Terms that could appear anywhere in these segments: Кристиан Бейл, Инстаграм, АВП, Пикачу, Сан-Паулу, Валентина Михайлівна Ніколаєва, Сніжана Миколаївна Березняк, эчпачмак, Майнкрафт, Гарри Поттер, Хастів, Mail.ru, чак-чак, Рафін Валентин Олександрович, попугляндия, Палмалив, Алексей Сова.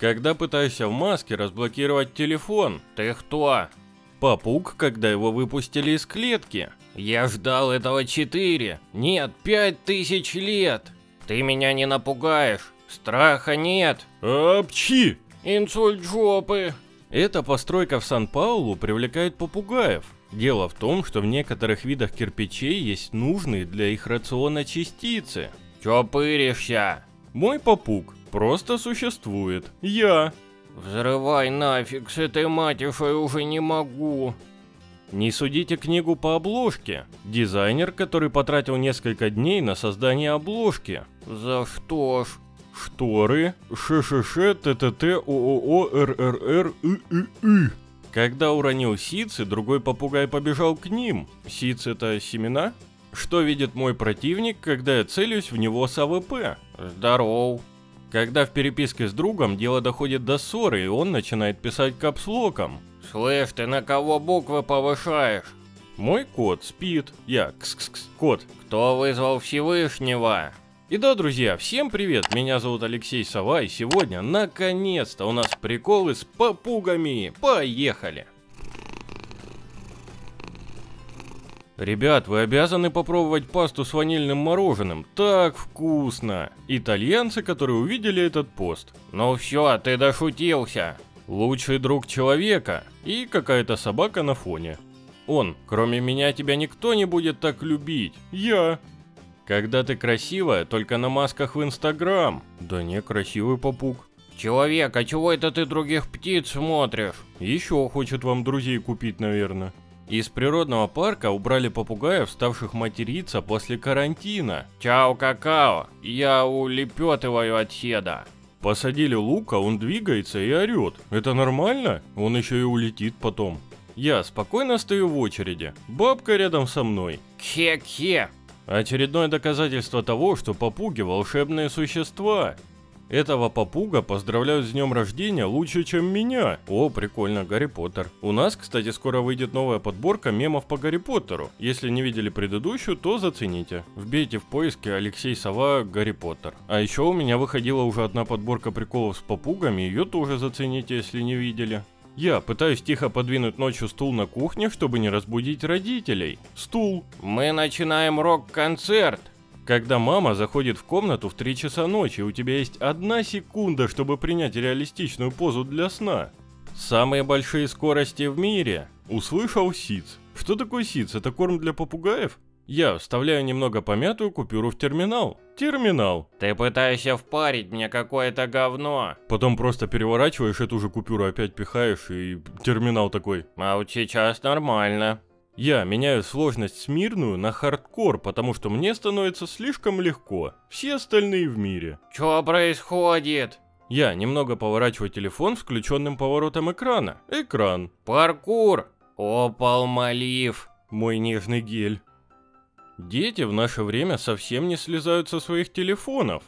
Когда пытаешься в маске разблокировать телефон. Ты кто? Папуг, когда его выпустили из клетки. Я ждал этого 5000 лет. Ты меня не напугаешь. Страха нет. Апчи! Инсульт жопы. Эта постройка в Сан-Паулу привлекает попугаев. Дело в том, что в некоторых видах кирпичей есть нужные для их рациона частицы. Чё пыришься? Мой попуг просто существует. Я. Взрывай нафиг, с этой матишей уже не могу. Не судите книгу по обложке. Дизайнер, который потратил несколько дней на создание обложки. За что ж? Шторы, ШШШ, ТТТ, ООО, РРР, ИИИ. Когда уронил сицы, другой попугай побежал к ним. Сиц — это семена? Что видит мой противник, когда я целюсь в него с АВП? Здоров. Когда в переписке с другом дело доходит до ссоры, и он начинает писать капслоком. Слышь, ты на кого буквы повышаешь? Мой кот спит. Я кс-кс-кс, кот. Кто вызвал Всевышнего? И да, друзья, всем привет, меня зовут Алексей Сова, и сегодня, наконец-то, у нас приколы с попугами. Поехали! Ребят, вы обязаны попробовать пасту с ванильным мороженым, так вкусно! Итальянцы, которые увидели этот пост. Ну все, ты дошутился. Лучший друг человека и какая-то собака на фоне. Он, кроме меня тебя никто не будет так любить. Я... Когда ты красивая, только на масках в Инстаграм. Да не, красивый попуг. Человек, а чего это ты других птиц смотришь? Еще хочет вам друзей купить, наверное. Из природного парка убрали попугаев, ставших материться после карантина. Чао, какао, я улепетываю от седа. Посадили лука, он двигается и орет. Это нормально? Он еще и улетит потом. Я спокойно стою в очереди. Бабка рядом со мной. Кхе-кхе. Очередное доказательство того, что попуги – волшебные существа. Этого попуга поздравляют с днем рождения лучше, чем меня. О, прикольно, Гарри Поттер. У нас, кстати, скоро выйдет новая подборка мемов по Гарри Поттеру. Если не видели предыдущую, то зацените. Вбейте в поиске Алексей Сова Гарри Поттер. А еще у меня выходила уже одна подборка приколов с попугами, ее тоже зацените, если не видели. Я пытаюсь тихо подвинуть ночью стул на кухне, чтобы не разбудить родителей. Стул. Мы начинаем рок-концерт. Когда мама заходит в комнату в 3 часа ночи, у тебя есть 1 секунда, чтобы принять реалистичную позу для сна. Самые большие скорости в мире. Услышал сиц. Что такое сиц? Это корм для попугаев? Я вставляю немного помятую купюру в терминал. Терминал. Ты пытаешься впарить мне какое-то говно. Потом просто переворачиваешь эту же купюру, опять пихаешь, и терминал такой. А вот сейчас нормально. Я меняю сложность смирную на хардкор, потому что мне становится слишком легко. Все остальные в мире. Чё происходит? Я немного поворачиваю телефон с включенным поворотом экрана. Экран. Паркур. О, Палмалив. Мой нежный гель. Дети в наше время совсем не слезают со своих телефонов.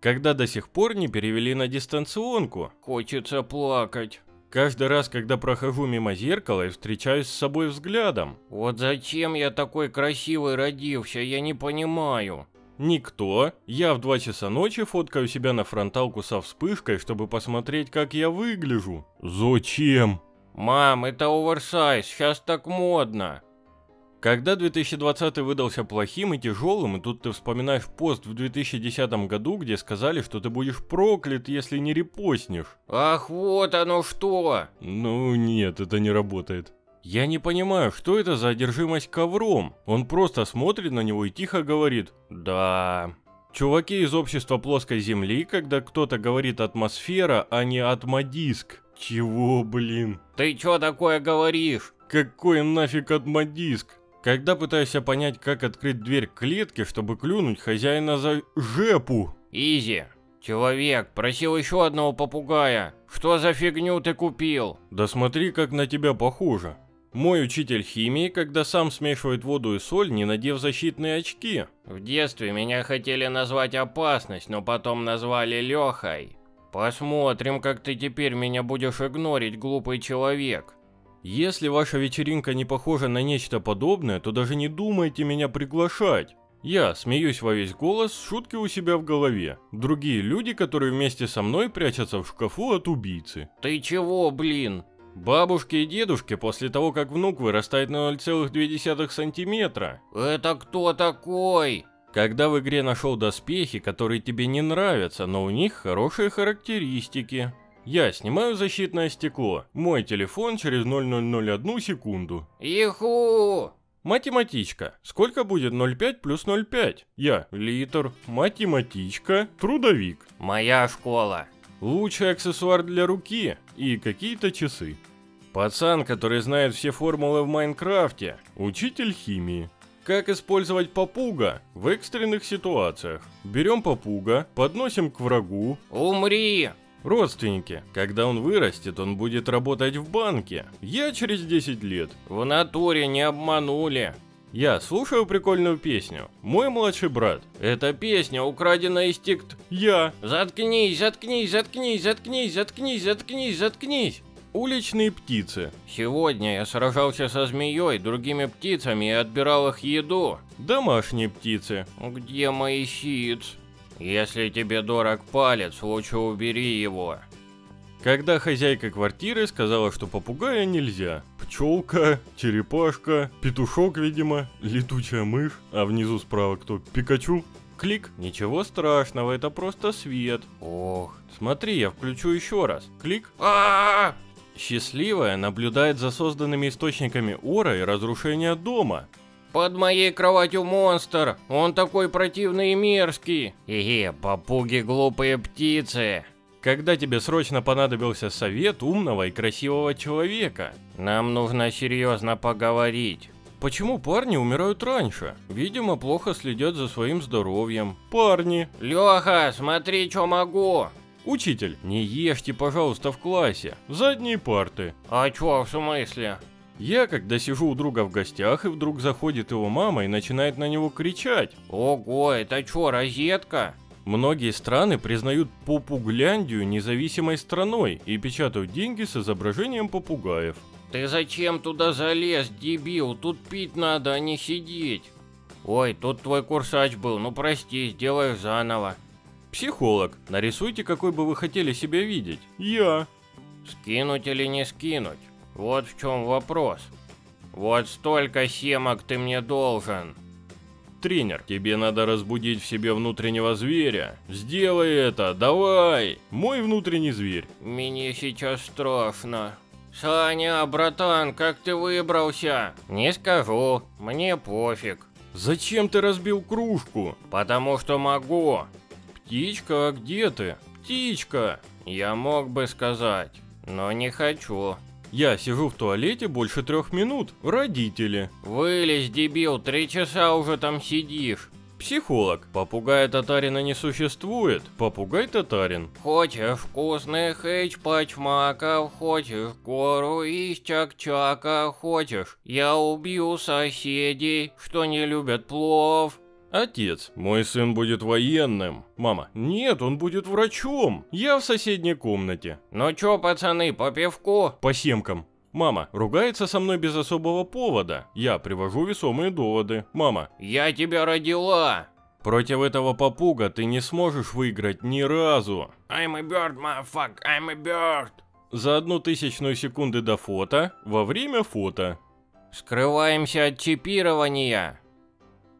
Когда до сих пор не перевели на дистанционку. Хочется плакать. Каждый раз, когда прохожу мимо зеркала и встречаюсь с собой взглядом. Вот зачем я такой красивый родился, я не понимаю. Никто. Я в 2 часа ночи фоткаю себя на фронталку со вспышкой, чтобы посмотреть, как я выгляжу. Зачем? Мам, это оверсайз, сейчас так модно. Когда 2020 выдался плохим и тяжелым, и тут ты вспоминаешь пост в 2010 году, где сказали, что ты будешь проклят, если не репостнешь. Ах, вот оно что! Ну нет, это не работает. Я не понимаю, что это за одержимость ковром. Он просто смотрит на него и тихо говорит «да». Чуваки из общества плоской земли, когда кто-то говорит «атмосфера», а не «атмодиск». Чего, блин? Ты чё такое говоришь? Какой нафиг «атмодиск»? Когда пытаешься понять, как открыть дверь клетки, чтобы клюнуть хозяина за жепу. Изи. Человек, просил еще одного попугая. Что за фигню ты купил? Да смотри, как на тебя похоже. Мой учитель химии, когда сам смешивает воду и соль, не надев защитные очки. В детстве меня хотели назвать «Опасность», но потом назвали Лехой. Посмотрим, как ты теперь меня будешь игнорить, глупый человек. Если ваша вечеринка не похожа на нечто подобное, то даже не думайте меня приглашать. Я смеюсь во весь голос, шутки у себя в голове. Другие люди, которые вместе со мной прячутся в шкафу от убийцы. Ты чего, блин? Бабушки и дедушки после того, как внук вырастает на 0,2 сантиметра. Это кто такой? Когда в игре нашел доспехи, которые тебе не нравятся, но у них хорошие характеристики. Я снимаю защитное стекло. Мой телефон через 0,001 секунду. Иху! Математичка. Сколько будет 0,5 плюс 0,5? Я литр. Математичка. Трудовик. Моя школа. Лучший аксессуар для руки и какие-то часы. Пацан, который знает все формулы в Майнкрафте. Учитель химии. Как использовать попуга в экстренных ситуациях? Берем попуга, подносим к врагу. Умри! Родственники. Когда он вырастет, он будет работать в банке. Я через 10 лет. В натуре не обманули. Я слушаю прикольную песню. Мой младший брат. Эта песня украдена из тикт. Я. Заткнись, заткнись, заткнись, заткнись, заткнись, заткнись, заткнись. Уличные птицы. Сегодня я сражался со змеей, другими птицами и отбирал их еду. Домашние птицы. Где мои щит? Если тебе дорог палец, лучше убери его. Когда хозяйка квартиры сказала, что попугая нельзя. Пчелка, черепашка, петушок, видимо, летучая мышь, а внизу справа кто? Пикачу. Клик. Ничего страшного, это просто свет. Ох. Смотри, я включу еще раз. Клик. А-а-а! Счастливая наблюдает за созданными источниками ора и разрушения дома. Под моей кроватью монстр, он такой противный и мерзкий. Хе-хе, попуги глупые птицы. Когда тебе срочно понадобился совет умного и красивого человека? Нам нужно серьезно поговорить. Почему парни умирают раньше? Видимо, плохо следят за своим здоровьем. Парни. Леха, смотри, что могу. Учитель, не ешьте, пожалуйста, в классе. Задние парты. А чё, в смысле? Я, когда сижу у друга в гостях, и вдруг заходит его мама и начинает на него кричать. Ого, это чё, розетка? Многие страны признают попугляндию независимой страной и печатают деньги с изображением попугаев. Ты зачем туда залез, дебил? Тут пить надо, а не сидеть. Ой, тут твой курсач был, ну прости, сделаю заново. Психолог, нарисуйте, какой бы вы хотели себя видеть. Я. Скинуть или не скинуть? Вот в чем вопрос. Вот столько семок ты мне должен. Тренер, тебе надо разбудить в себе внутреннего зверя. Сделай это, давай. Мой внутренний зверь. Мне сейчас страшно. Саня, братан, как ты выбрался? Не скажу, мне пофиг. Зачем ты разбил кружку? Потому что могу. Птичка, а где ты? Птичка. Я мог бы сказать, но не хочу. Я сижу в туалете больше 3 минут. Родители. Вылезь, дебил, 3 часа уже там сидишь. Психолог. Попугая татарина не существует. Попугай татарин. Хочешь вкусных эчпачмаков, хочешь гору из чак-чака, хочешь. Я убью соседей, что не любят плов. Отец. Мой сын будет военным. Мама. Нет, он будет врачом. Я в соседней комнате. Ну чё, пацаны, по пивку? По семкам. Мама. Ругается со мной без особого повода. Я привожу весомые доводы. Мама. Я тебя родила. Против этого попуга ты не сможешь выиграть ни разу. I'm a bird, motherfucker. I'm a bird. За 0,001 секунды до фото, во время фото. Скрываемся от чипирования.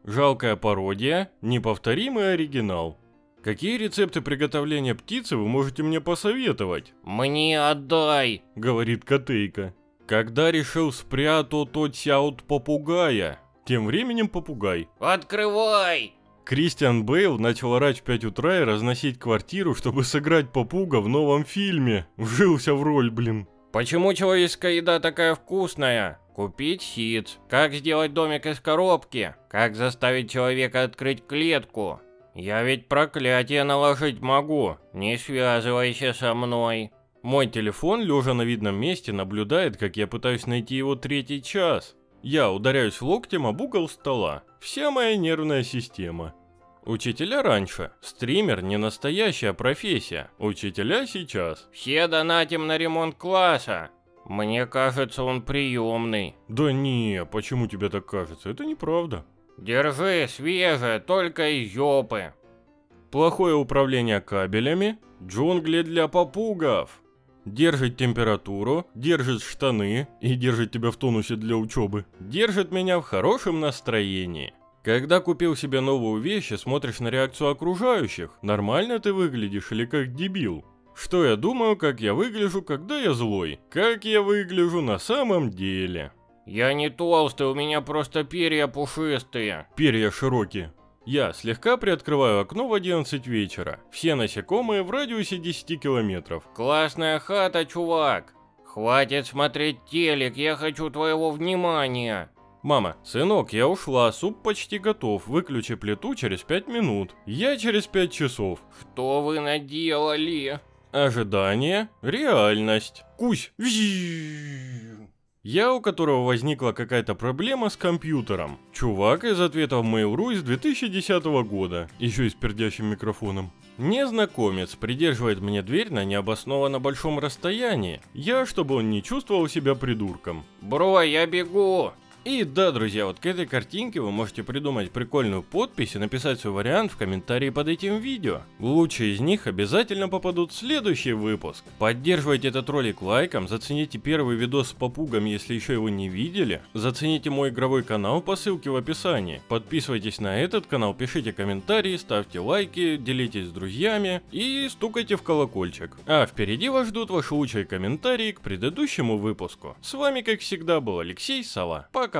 Жалкая пародия, неповторимый оригинал. Какие рецепты приготовления птицы вы можете мне посоветовать? Мне отдай, говорит котейка. Когда решил спрятать от попугая. Тем временем попугай. Открывай! Кристиан Бейл начал орать в 5 утра и разносить квартиру, чтобы сыграть попуга в новом фильме. Вжился в роль, блин. Почему человеческая еда такая вкусная? Купить сиц. Как сделать домик из коробки? Как заставить человека открыть клетку? Я ведь проклятие наложить могу. Не связывайся со мной. Мой телефон, лежа на видном месте, наблюдает, как я пытаюсь найти его 3-й час. Я ударяюсь локтем об угол стола. Вся моя нервная система. Учителя раньше. Стример не настоящая профессия. Учителя сейчас. Все донатим на ремонт класса. Мне кажется, он приемный. Да не, почему тебе так кажется? Это неправда. Держи, свежее, только из жопы. Плохое управление кабелями, джунгли для попугов. Держит температуру, держит штаны и держит тебя в тонусе для учебы. Держит меня в хорошем настроении. Когда купил себе новую вещь и смотришь на реакцию окружающих, нормально ты выглядишь или как дебил? Что я думаю, как я выгляжу, когда я злой? Как я выгляжу на самом деле? Я не толстый, у меня просто перья пушистые. Перья широкие. Я слегка приоткрываю окно в 11 вечера. Все насекомые в радиусе 10 километров. Классная хата, чувак. Хватит смотреть телек, я хочу твоего внимания. Мама, сынок, я ушла, суп почти готов. Выключи плиту через 5 минут. Я через 5 часов. Что вы наделали? Ожидание, реальность. Кусь. Я, у которого возникла какая-то проблема с компьютером. Чувак из ответов Mail.ru из 2010 года, еще и с пердящим микрофоном. Незнакомец придерживает мне дверь на необоснованно большом расстоянии. Я, чтобы он не чувствовал себя придурком. Бро, я бегу. И да, друзья, вот к этой картинке вы можете придумать прикольную подпись и написать свой вариант в комментарии под этим видео. Лучшие из них обязательно попадут в следующий выпуск. Поддерживайте этот ролик лайком, зацените первый видос с попугом, если еще его не видели. Зацените мой игровой канал по ссылке в описании. Подписывайтесь на этот канал, пишите комментарии, ставьте лайки, делитесь с друзьями и стукайте в колокольчик. А впереди вас ждут ваши лучшие комментарии к предыдущему выпуску. С вами, как всегда, был Алексей Сова. Пока-пока.